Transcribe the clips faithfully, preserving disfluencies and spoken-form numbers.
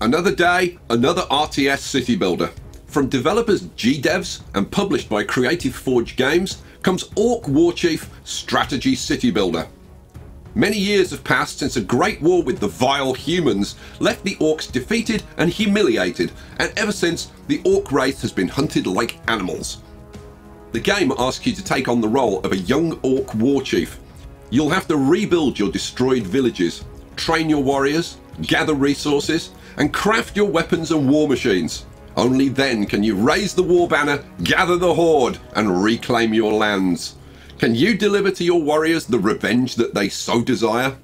Another day, another R T S city builder. From developers GDevs and published by Creative Forge Games comes Orc Warchief: Strategy City Builder. Many years have passed since a great war with the vile humans left the orcs defeated and humiliated, and ever since, the orc race has been hunted like animals. The game asks you to take on the role of a young orc warchief. You'll have to rebuild your destroyed villages, train your warriors, gather resources, and craft your weapons and war machines. Only then can you raise the war banner, gather the horde, and reclaim your lands. Can you deliver to your warriors the revenge that they so desire?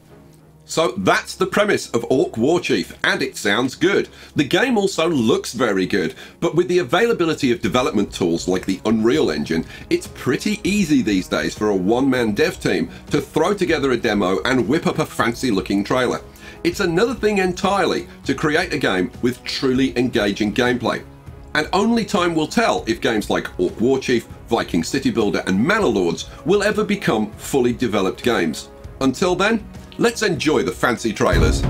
So that's the premise of Orc Warchief, and it sounds good. The game also looks very good, but with the availability of development tools like the Unreal Engine, it's pretty easy these days for a one-man dev team to throw together a demo and whip up a fancy-looking trailer. It's another thing entirely to create a game with truly engaging gameplay. And only time will tell if games like Orc Warchief, Viking City Builder and Manor Lords will ever become fully developed games. Until then, let's enjoy the fancy trailers.